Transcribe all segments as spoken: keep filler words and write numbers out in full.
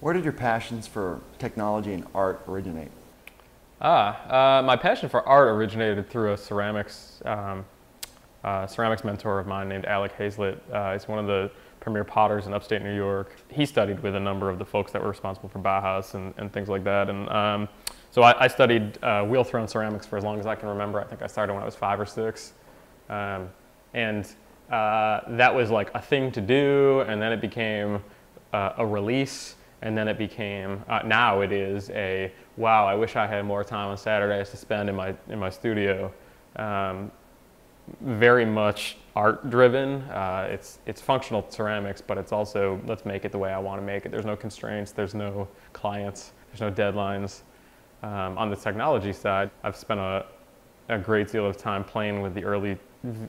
Where did your passions for technology and art originate? Ah, uh, my passion for art originated through a ceramics um, uh, ceramics mentor of mine named Alec Hazlett. Uh, he's one of the premier potters in upstate New York. He studied with a number of the folks that were responsible for Bauhaus and, and things like that. And um, so I, I studied uh, wheel-thrown ceramics for as long as I can remember. I think I started when I was five or six. Um, and uh, that was like a thing to do, and then it became uh, a release. And then it became, uh, now it is a, wow, I wish I had more time on Saturdays to spend in my, in my studio. Um, very much art driven. Uh, it's, it's functional ceramics, but it's also, let's make it the way I want to make it. There's no constraints, there's no clients, there's no deadlines. Um, on the technology side, I've spent a, a great deal of time playing with the early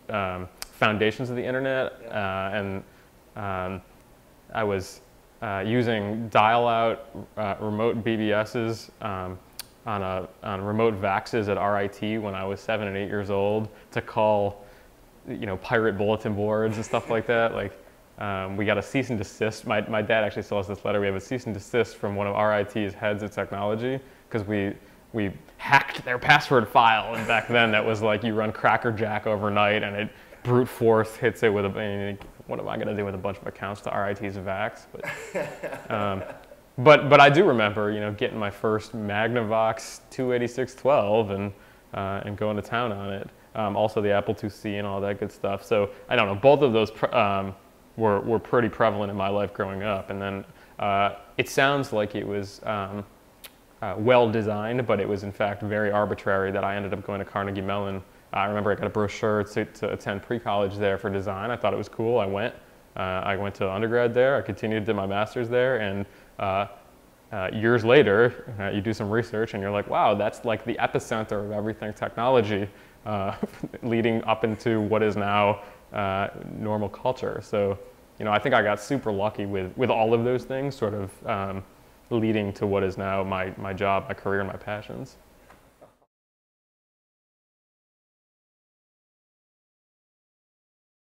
um, foundations of the internet. Uh, and um, I was, Uh, using dial-out uh, remote B B Ss um, on, a, on remote VAXs at R I T when I was seven and eight years old to call, you know, pirate bulletin boards and stuff like that. Like, um, we got a cease and desist. My, my dad actually saw us this letter. We have a cease and desist from one of R I T's heads of technology because we, we hacked their password file. And back then that was like you run Cracker Jack overnight and it brute force hits it with a bang. What am I going to do with a bunch of accounts to R I T's VAX? But, um, but, but I do remember, you know, getting my first Magnavox two eighty-six twelve and, uh, and going to town on it. Um, also the Apple IIc and all that good stuff. So I don't know, both of those pr um, were, were pretty prevalent in my life growing up. And then uh, it sounds like it was um, uh, well designed, but it was in fact very arbitrary that I ended up going to Carnegie Mellon. I remember I got a brochure to, to attend pre-college there for design. I thought it was cool. I went. Uh, I went to undergrad there. I continued to my master's there. And uh, uh, years later, uh, you do some research and you're like, wow, that's like the epicenter of everything technology uh, leading up into what is now uh, normal culture. So, you know, I think I got super lucky with, with all of those things sort of um, leading to what is now my, my job, my career, and my passions.